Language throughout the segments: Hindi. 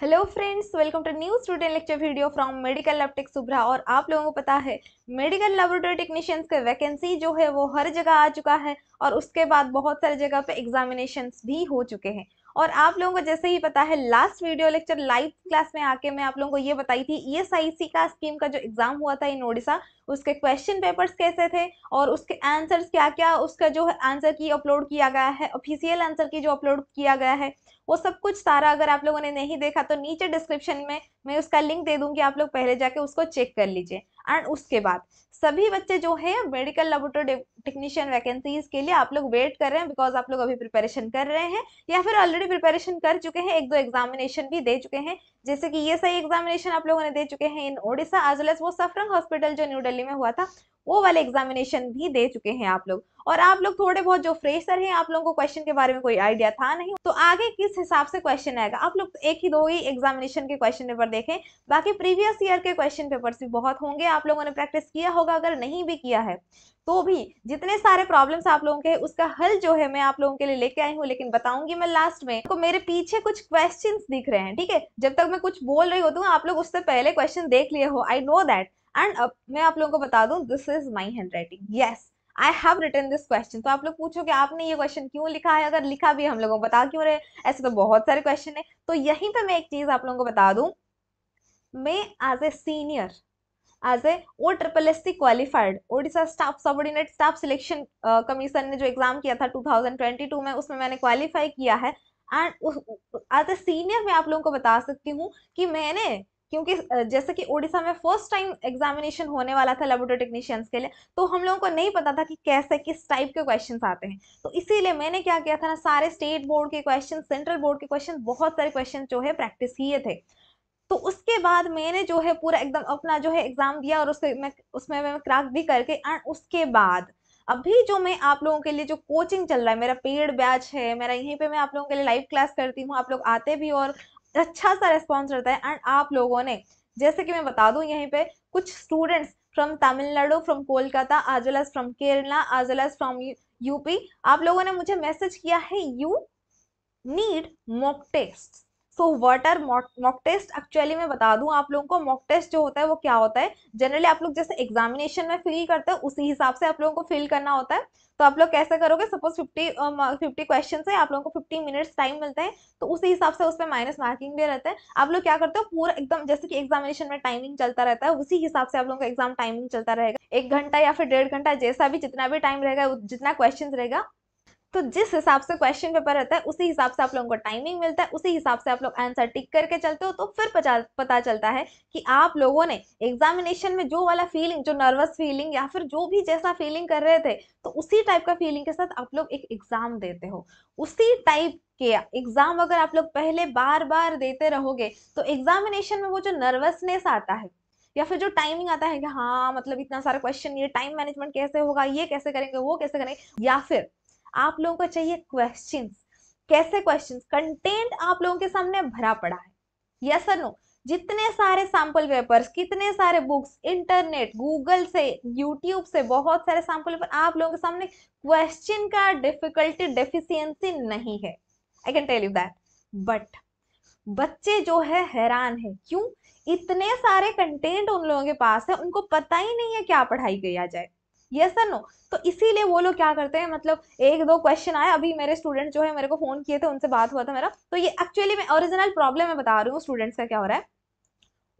Hello friends, welcome to new student lecture video from medical lab tech Subhra. और आप लोगों को पता है मेडिकल लैबोरेटरी टेक्नीशियंस के वैकेंसी जो है वो हर जगह आ चुका है और उसके बाद बहुत सारे जगह पे एग्जामिनेशंस भी हो चुके हैं। और आप लोगों को जैसे ही पता है last video lecture live class में आके मैं आप लोगों को ये बताई थी ESIC का स्कीम का जो एग्जाम हुआ था इन ओडिशा, उसके क्वेश्चन पेपर्स कैसे थे और उसके आंसर्स क्या क्या, उसका जो आंसर की अपलोड किया गया है, ऑफिशियल आंसर की जो अपलोड किया गया है वो सब कुछ सारा अगर आप लोगों ने नहीं देखा तो नीचे डिस्क्रिप्शन में मैं उसका लिंक दे दूंगी, आप लोग पहले जाके उसको चेक कर लीजिए। एंड उसके बाद सभी बच्चे जो है मेडिकल लैबोरेटरी टेक्नीशियन वैकेंसीज के लिए आप लोग वेट कर रहे हैं, बिकॉज आप लोग अभी प्रिपरेशन कर रहे हैं या फिर ऑलरेडी प्रिपरेशन कर चुके हैं, एक दो एग्जामिनेशन भी दे चुके हैं, जैसे कि ESI एग्जामिनेशन आप लोगों ने दे चुके हैं in Odisha, as well as वो सफरंग हॉस्पिटल जो न्यू दिल्ली में हुआ था वो वाले एग्जामिनेशन भी दे चुके हैं आप लोग। और आप लोग थोड़े बहुत जो फ्रेशर हैं, आप लोगों को क्वेश्चन के बारे में कोई आइडिया था नहीं, तो आगे किस हिसाब से क्वेश्चन आएगा आप लोग एक ही दो ही एग्जामिनेशन के क्वेश्चन पेपर देखें, बाकी प्रीवियस ईयर के क्वेश्चन पेपर्स भी बहुत होंगे, आप लोगों ने प्रैक्टिस किया होगा, अगर नहीं भी किया है तो भी जितने सारे प्रॉब्लम्स आप लोगों के हैं उसका हल जो है मैं आप लोगों के लिए लेके आई हूँ, लेकिन बताऊंगी मैं लास्ट में। तो मेरे पीछे कुछ क्वेश्चंस दिख रहे हैं, ठीक है, जब तक मैं कुछ बोल रही होती हूँ आप लोग उससे पहले क्वेश्चन देख लिए हो, आई नो दैट। एंड अब मैं आप लोगों को बता दूं, this is my handwriting, yes I have written this question. तो आप लोग पूछोगे आपने ये क्वेश्चन क्यों लिखा है, अगर लिखा भी हम लोगों को बता क्यों रहे, ऐसे तो बहुत सारे क्वेश्चन है। तो यहीं पे मैं एक चीज आप लोगों को बता दूं, मैं as a senior, as a OSSSC qualified, Odisha staff subordinate staff selection commission ने जो एग्जाम किया था 2022 में, उसमें मैंने क्वालिफाई किया है। एंड एज ए सीनियर मैं आप लोगों को बता सकती हूँ कि मैंने, क्योंकि जैसे कि ओडिशा में फर्स्ट टाइम एग्जामिनेशन होने वाला था लैबोरेटरी टेक्नीशियंस के लिए, तो हम लोगों को नहीं पता था कि कैसे किस टाइप के क्वेश्चंस आते हैं, तो इसीलिए मैंने क्या किया था ना, सारे स्टेट बोर्ड के क्वेश्चन, सेंट्रल बोर्ड के क्वेश्चन, बहुत सारे क्वेश्चन जो है प्रैक्टिस किए थे। तो उसके बाद मैंने जो है पूरा एकदम अपना जो है एग्जाम दिया और उसमें मैं क्रैक भी करके। एंड उसके बाद अभी जो मैं आप लोगों के लिए जो कोचिंग चल रहा है, मेरा पेड बैच है, मेरा यहीं पर मैं आप लोगों के लिए लाइव क्लास करती हूँ, आप लोग आते भी और अच्छा सा रिस्पॉन्स रहता है। एंड आप लोगों ने, जैसे कि मैं बता दूं यहीं पे, कुछ students from Tamil Nadu, from Kolkata, as well as from Kerala, as well as from UP, आप लोगों ने मुझे मैसेज किया है, you need mock test, so what are mock test. Actually मैं बता दूं आप लोगों को, मॉक टेस्ट जो होता है वो क्या होता है, जनरली आप लोग जैसे एग्जामिनेशन में फिल करते हैं उसी हिसाब से आप लोगों को फिल करना होता है। तो आप लोग कैसे करोगे, सपोज 50 क्वेश्चन है, आप लोगों को 50 मिनट्स टाइम मिलता है, तो उसी हिसाब से उस पर माइनस मार्किंग भी रहता है। आप लोग क्या करते हो, पूरा एकदम जैसे कि एग्जामिनेशन में टाइमिंग चलता रहता है उसी हिसाब से आप लोगों का एग्जाम टाइमिंग चलता रहेगा, 1 घंटा या फिर 1.5 घंटा, जैसा भी जितना भी टाइम रहेगा, जितना क्वेश्चन रहेगा, तो जिस हिसाब से क्वेश्चन पेपर रहता है उसी हिसाब से आप लोगों को टाइमिंग मिलता है, उसी हिसाब से आप लोग आंसर टिक करके चलते हो। तो फिर पता चलता है कि आप लोगों ने एग्जामिनेशन में जो वाला फीलिंग, जो नर्वस फीलिंग या फिर जो भी जैसा फीलिंग कर रहे थे, तो उसी टाइप का फीलिंग के साथ आप लोग एक एग्जाम देते हो। उसी टाइप के एग्जाम अगर आप लोग पहले बार बार देते रहोगे तो एग्जामिनेशन में वो जो नर्वसनेस आता है या फिर जो टाइमिंग आता है कि हाँ मतलब इतना सारा क्वेश्चन, ये टाइम मैनेजमेंट कैसे होगा, ये कैसे करेंगे, वो कैसे करेंगे, या फिर आप लोगों को चाहिए क्वेश्चंस, कैसे क्वेश्चंस, कंटेंट आप लोगों के सामने भरा पड़ा है, यस और नो। जितने सारे सैंपल पेपर्स, कितने सारे बुक्स, इंटरनेट, गूगल से, यूट्यूब से बहुत सारे सैंपल पेपर, आप लोगों के सामने क्वेश्चन का डिफिकल्टी, डेफिशिएंसी नहीं है, I can tell you that. But बच्चे जो है हैरान है, क्यों, इतने सारे कंटेंट उन लोगों के पास है, उनको पता ही नहीं है क्या पढ़ाई किया जाए, यस और नो। तो इसीलिए वो लोग क्या करते हैं, मतलब 1-2 क्वेश्चन आए, अभी मेरे स्टूडेंट जो है मेरे को फोन किए थे, उनसे बात हुआ था मेरा, तो ये एक्चुअली मैं ओरिजिनल प्रॉब्लम मैं बता रही हूँ स्टूडेंट्स का क्या हो रहा है।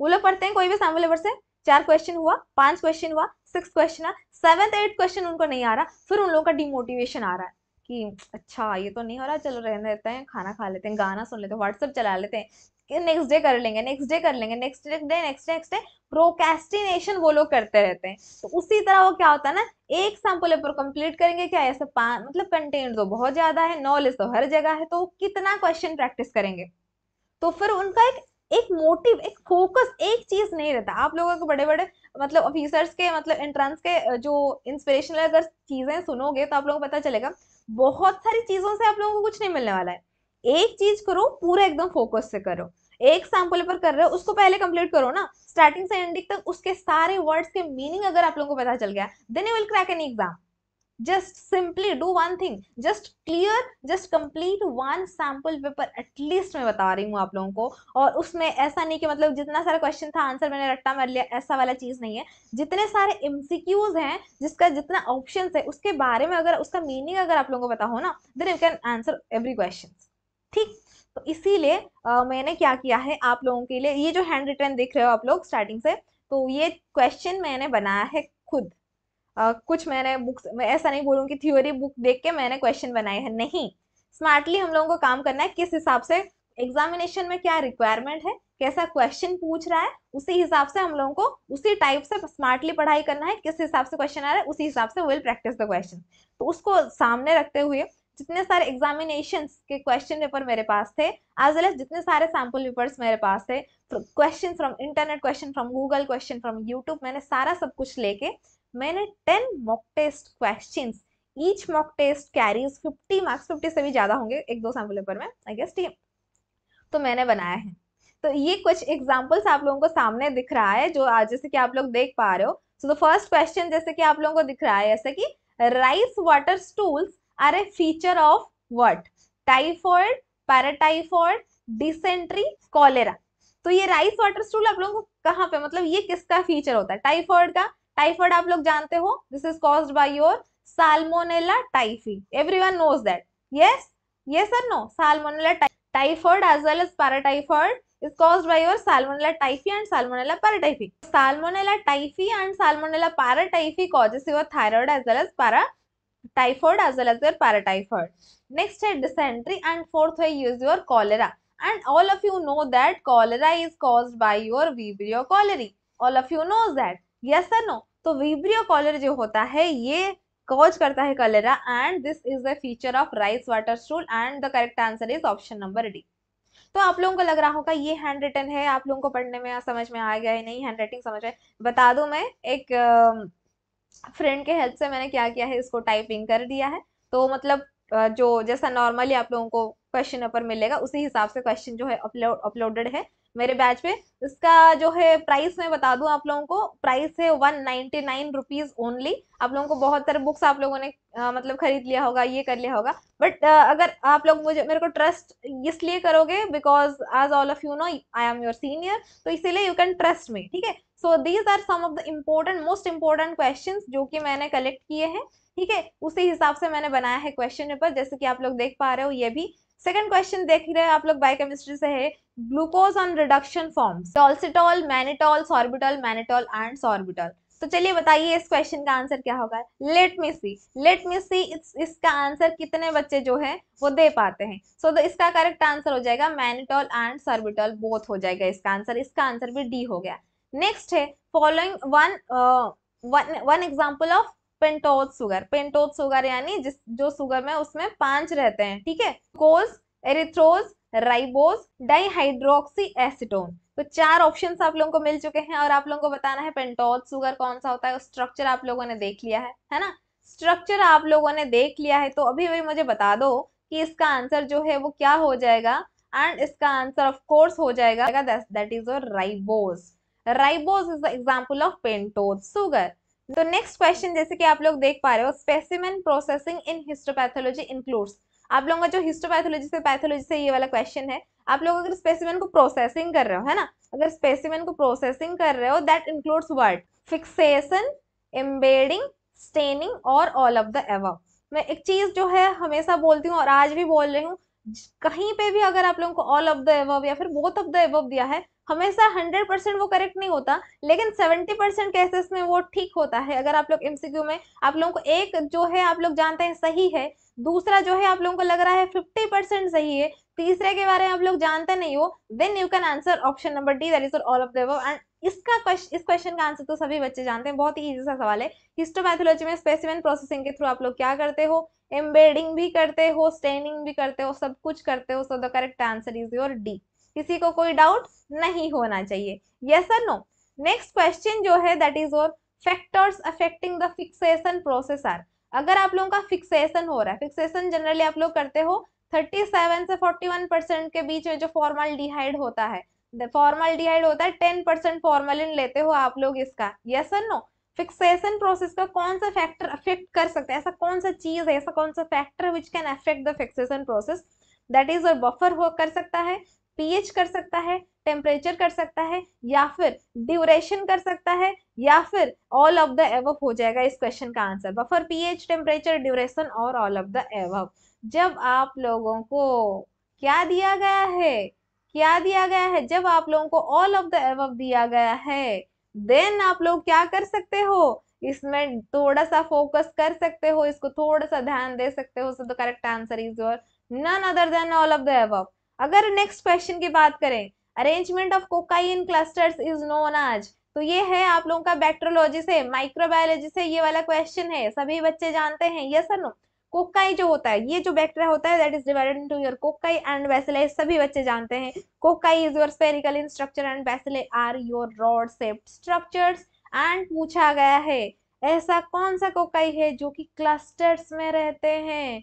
वो लोग पढ़ते हैं कोई भी सैम्पल पेपर से, 4 क्वेश्चन हुआ, 5 क्वेश्चन हुआ, 6 क्वेश्चन आया, 7-8 क्वेश्चन उनको नहीं आ रहा, फिर उन लोगों का डिमोटिवेशन आ रहा है कि अच्छा ये तो नहीं हो रहा, चलो रहने देते हैं, खाना खा लेते हैं, गाना सुन लेते हैं, व्हाट्सअप चला लेते हैं, कि नेक्स्ट डे कर लेंगे, नेक्स्ट डे कर लेंगे, नेक्स्ट डे, प्रोक्रेस्टिनेशन वो लोग करते रहते हैं। तो उसी तरह वो क्या होता है ना, एक सैंपल पेपर कंप्लीट करेंगे क्या, ऐसे मतलब कंटेंट तो बहुत ज्यादा है, नॉलेज तो हर जगह है, तो कितना क्वेश्चन प्रैक्टिस करेंगे, तो फिर उनका एक मोटिव, एक फोकस, एक चीज नहीं रहता। आप लोगों को बड़े बड़े मतलब ऑफिसर्स के, मतलब एंट्रेंस के जो इंस्पिरेशनल अगर चीजें सुनोगे तो आप लोगों को पता चलेगा बहुत सारी चीजों से आप लोगों को कुछ नहीं मिलने वाला है। एक चीज करो, पूरा एकदम फोकस से करो, एक सैंपल पेपर कर रहे हो उसको पहले कंप्लीट करो ना, स्टार्टिंग से एंडिंग तक उसके सारे वर्ड्स के मीनिंग अगर आप लोगों को पता चल गया, then you will crack an exam, Just simply do one thing, just clear, just complete one sample paper at least मैं बता रही हूँ आप लोगों को। और उसमें ऐसा नहीं कि मतलब जितना सारा क्वेश्चन था आंसर मैंने रट्टा मार लिया, ऐसा वाला चीज़ नहीं है। जितने सारे MCQs हैं, जिसका जितना ऑप्शन है उसके बारे में अगर उसका मीनिंग अगर आप लोगों को पता हो ना, then you can answer every question. ठीक, तो इसीलिए मैंने क्या किया है आप लोगों के लिए, ये जो हैंड रिटन देख रहे हो आप लोग स्टार्टिंग से, तो ये क्वेश्चन मैंने बनाया है खुद। कुछ मैंने बुक्स, मैं ऐसा नहीं बोलूँ कि थ्योरी बुक देख के मैंने क्वेश्चन बनाए हैं, नहीं। स्मार्टली हम लोगों को काम करना है, किस हिसाब से एग्जामिनेशन में क्या रिक्वायरमेंट है, कैसा क्वेश्चन पूछ रहा है, उसी हिसाब से हम लोगों को उसी टाइप से स्मार्टली पढ़ाई करना है। किस हिसाब से क्वेश्चन आ रहा है उसी हिसाब से विल प्रैक्टिस द क्वेश्चन। तो उसको सामने रखते हुए जितने सारे एग्जामिनेशन के क्वेश्चन पेपर मेरे पास थे, एज वेल एज जितने सारे सैम्पल पेपर्स मेरे पास थे, question from internet, question from Google, question from YouTube, मैंने सारा सब कुछ लेके मैंने 10 mock test question, each mock test carries 50 marks, 50 से भी ज़्यादा होंगे एक दो सैम्पल पेपर में आई गेस, ठीक है, तो मैंने बनाया है। तो ये कुछ एग्जाम्पल्स आप लोगों को सामने दिख रहा है जो आज, जैसे कि आप लोग देख पा रहे हो। सो द फर्स्ट क्वेश्चन जैसे कि आप लोगों को दिख रहा है, जैसे कि rice water stools are a feature of what, typhoid, paratyphoid, dysentery, cholera. तो ये राइस वाटर स्टूल आप लोगों को कहाँ पे, मतलब ये किसका फीचर होता है? टाइफॉइड का। टाइफॉइड आप लोग जानते हो, this is caused by your salmonella typhi, everyone knows that, yes yes और no. Salmonella typhoid as well as paratyphoid is caused by your Salmonella typhi and Salmonella paratyphi. Salmonella typhi and Salmonella paratyphi causes your thyroid as well as paratyphoid as well as your paratyphoid. Next है dysentery and fourth है is your cholera. And all of you know that cholera is caused by your Vibrio cholerae. All of you knows that. Yes or no? तो Vibrio cholerae जो होता है ये कॉज करता है cholera, and this is the feature of rice water stool, and the correct answer is option number D. तो आप लोगों को लग रहा होगा ये हैंड रिटन है, आप लोगों को पढ़ने में समझ में आ गया है, नहीं हैंड राइटिंग समझ में। बता दूं मैं एक फ्रेंड के हेल्प से मैंने क्या किया है, इसको टाइपिंग कर दिया है। तो मतलब जो जैसा नॉर्मली आप लोगों को क्वेश्चन पेपर मिलेगा उसी हिसाब से क्वेश्चन जो है अपलोडेड है मेरे बैच पे। इसका जो है प्राइस मैं बता दूं आप लोगों को, प्राइस है 199 रुपीज़ ओनली। आप लोगों को बहुत सारे बुक्स आप लोगों ने मतलब खरीद लिया होगा, ये कर लिया होगा, बट अगर आप लोग मुझे मेरे को ट्रस्ट इसलिए करोगे because as all of you know I am your senior, तो इसीलिए यू कैन ट्रस्ट मी, ठीक है। So these are some of the important, most important question जो कि मैंने कलेक्ट किए हैं, ठीक है। उसी हिसाब से मैंने बनाया है क्वेश्चन पेपर, जैसे कि आप लोग देख पा रहे हो। ये भी सेकंड क्वेश्चन देख रहे हैं आप लोग, बायोकेमिस्ट्री से है, glucose on reduction forms, dulcitol, mannitol, sorbitol, mannitol and sorbitol. तो चलिए बताइए इस क्वेश्चन का आंसर क्या होगा। लेट मी सी, लेट मी सी इसका आंसर कितने बच्चे जो है वो दे पाते हैं। सो इसका करेक्ट आंसर हो जाएगा मैनिटॉल एंड सॉर्बिटॉल, बोथ हो जाएगा इसका आंसर। इसका आंसर भी डी हो गया। नेक्स्ट है following one example of pentose sugar. Pentose sugar यानी जिस जो सुगर में उसमें 5 रहते हैं, ठीक है, glucose, erythrose, ribose, dihydroxy acetone. तो 4 ऑप्शंस आप लोगों को मिल चुके हैं और आप लोगों को बताना है पेंटोज सुगर कौन सा होता है। स्ट्रक्चर आप लोगों ने देख लिया है ना, स्ट्रक्चर आप लोगों ने देख लिया है। तो अभी भी मुझे बता दो कि इसका आंसर जो है वो क्या हो जाएगा, एंड इसका आंसर ऑफ कोर्स हो जाएगा that is your ribose. Ribose is the example of pentose sugar. तो नेक्स्ट क्वेश्चन जैसे कि आप लोग देख पा रहे हो, specimen processing in histopathology includes. आप लोगों का जो हिस्टोपैथोलॉजी से ये वाला क्वेश्चन है, आप लोग अगर स्पेसिमेन को प्रोसेसिंग कर रहे हो, है ना, अगर स्पेसिमेन को प्रोसेसिंग कर रहे हो that includes what, fixation, embedding, staining और ऑल ऑफ द अबव। मैं एक चीज जो है हमेशा बोलती हूँ और आज भी बोल रही हूँ, कहीं पे भी अगर आप लोगों को ऑल ऑफ द अबव या फिर बोथ ऑफ द अबव दिया है, हमेशा 100% वो करेक्ट नहीं होता, लेकिन 70% केसेस में वो ठीक होता है। अगर आप लोग एमसीक्यू में आप लोगों को एक जो है आप लोग जानते हैं सही है, दूसरा जो है आप लोगों को लग रहा है 50% सही है, तीसरे के बारे में आप लोग जानते नहीं हो, then you can answer option number D that is all of the above. And इस क्वेश्चन का आंसर तो सभी बच्चे जानते हैं, बहुत ही ईजी सा सवाल है। हिस्टोपैथोलॉजी में स्पेसिमेन प्रोसेसिंग के थ्रू आप लोग क्या करते हो, एम्बेडिंग भी करते हो, स्टेनिंग भी करते हो, सब कुछ करते हो। So the correct answer is your D. किसी को कोई डाउट नहीं होना चाहिए, यस और नो। नेक्स्ट क्वेश्चन जो है that is your factors affecting the fixation process are. अगर आप लोगों का फिक्सेशन हो रहा है, फिक्सेशन जनरली आप लोग करते हो 37 से 41% के बीच में जो फॉर्मल्डिहाइड होता है, फॉर्मल्डिहाइड होता है 10% फॉर्मलिन लेते हो आप लोग इसका, यस और नो। फिक्सेशन प्रोसेस का कौन सा फैक्टर अफेक्ट कर सकता है, ऐसा कौन सा चीज है, ऐसा कौन सा factor which can affect the fixation process, that is buffer हो कर सकता है, पीएच कर सकता है, टेम्परेचर कर सकता है, या फिर ड्यूरेशन कर सकता है, या फिर ऑल ऑफ द एवब हो जाएगा इस क्वेश्चन का answer, buffer, pH, temperature, duration और ऑल ऑफ द एवब। जब आप लोगों को क्या दिया गया है, क्या दिया गया है, जब आप लोगों को ऑल ऑफ द एवब दिया गया है, देन आप लोग क्या कर सकते हो, इसमें थोड़ा सा फोकस कर सकते हो, इसको थोड़ा सा ध्यान दे सकते हो। So the correct answer is your none other than all of the above. अगर नेक्स्ट क्वेश्चन की बात करें, arrangement of cocci in clusters is known as, तो ये है आप लोगों का बैक्टीरियोलॉजी से, माइक्रोबायोलॉजी से ये वाला क्वेश्चन है, सभी बच्चे जानते हैं, यस और नो। कोकाई जो होता है, ये जो बैक्टीरिया होता है, that is divided into your cocci and bacillus, सभी बच्चे जानते हैं। Cocci is your spherical in structure and bacillus are your rod shaped structures. And पूछा गया है ऐसा कौन सा कोकाई है जो कि क्लस्टर्स में रहते हैं,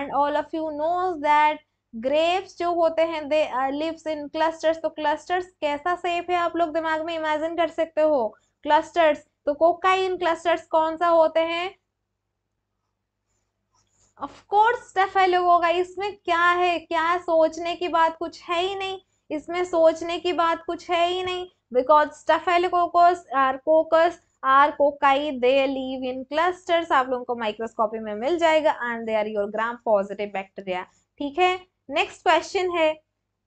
and all of you knows that grapes जो होते हैं दे लिव्स इन क्लस्टर्स। तो क्लस्टर्स कैसा शेप है आप लोग दिमाग में इमेजिन कर सकते हो, क्लस्टर्स। तो कोकाई इन क्लस्टर्स कौन सा होते हैं, ऑफ कोर्स टफ है लोगों का, इसमें क्या है, क्या सोचने की बात कुछ है ही नहीं, इसमें सोचने की बात कुछ है ही नहीं, because staphylococcus are coccus are cocci they live in clusters, आप लोगों को माइक्रोस्कोपी में मिल जाएगा, and they are your gram positive bacteria. ठीक है, नेक्स्ट क्वेश्चन है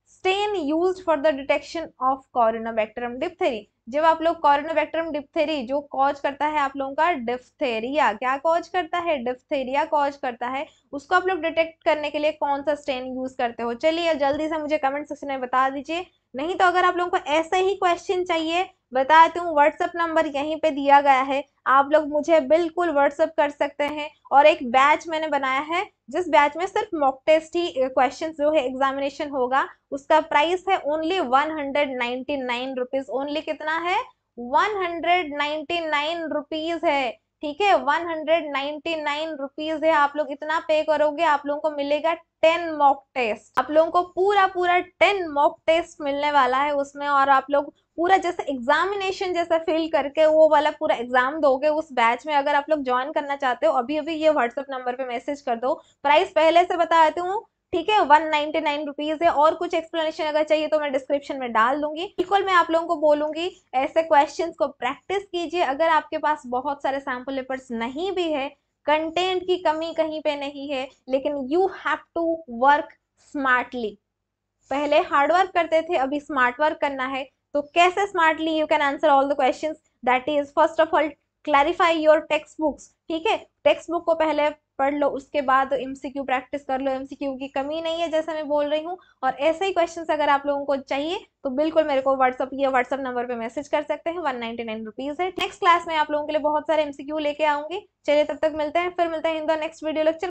stain used for the detection of corynebacterium diphtheriae. जब आप लोग कॉर्नोबैक्टरम डिप्थेरी जो कॉज करता है आप लोगों का डिप्थेरिया, क्या कॉज करता है, डिप्थेरिया कॉज करता है, उसको आप लोग डिटेक्ट करने के लिए कौन सा स्टेन यूज करते हो, चलिए जल्दी से मुझे कमेंट सेक्शन में बता दीजिए। नहीं तो अगर आप लोगों को ऐसे ही क्वेश्चन चाहिए, बता दूं व्हाट्सएप नंबर यहीं पे दिया गया है, आप लोग मुझे बिल्कुल व्हाट्सएप कर सकते हैं। और एक बैच मैंने बनाया है जिस बैच में सिर्फ मॉक टेस्ट ही क्वेश्चंस जो है एग्जामिनेशन होगा, उसका प्राइस है ओनली 199 रुपीज। ओनली कितना है, 199 रुपीज है। ठीक है, 199 रुपीज है, आप लोग इतना पे करोगे आप लोगों को मिलेगा 10 मॉक टेस्ट, आप लोगों को पूरा 10 मॉक टेस्ट मिलने वाला है उसमें। और आप लोग पूरा जैसे एग्जामिनेशन जैसा फिल करके वो वाला पूरा एग्जाम दोगे उस बैच में। अगर आप लोग ज्वाइन करना चाहते हो अभी अभी ये व्हाट्सएप नंबर पे मैसेज कर दो, प्राइस पहले से बता देती हूँ। ठीक है, 199 रुपीज है। और कुछ एक्सप्लेनेशन अगर चाहिए तो मैं डिस्क्रिप्शन में डाल दूंगी। बिल्कुल मैं आप लोगों को बोलूंगी ऐसे क्वेश्चंस को प्रैक्टिस कीजिए। अगर आपके पास बहुत सारे सैम्पल पेपर्स नहीं भी है, कंटेंट की कमी कहीं पे नहीं है, लेकिन you have to work smartly. पहले हार्ड वर्क करते थे, अभी स्मार्ट वर्क करना है। तो कैसे smartly you can answer all the questions, that is first of all clarify your text books. ठीक है, टेक्स्ट बुक को पहले पढ़ लो, उसके बाद एमसीक्यू प्रैक्टिस कर लो, एमसीक्यू की कमी नहीं है जैसा मैं बोल रही हूँ। और ऐसे ही क्वेश्चंस अगर आप लोगों को चाहिए तो बिल्कुल मेरे को व्हाट्सएप नंबर पे मैसेज कर सकते हैं। 199 रुपीज है। नेक्स्ट क्लास में आप लोगों के लिए बहुत सारे एमसीक्यू लेके आऊंगी। चलिए तब तक मिलते हैं, फिर मिलते हैं in the next video lecture.